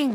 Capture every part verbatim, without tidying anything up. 定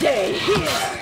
Stay here!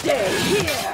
Stay here!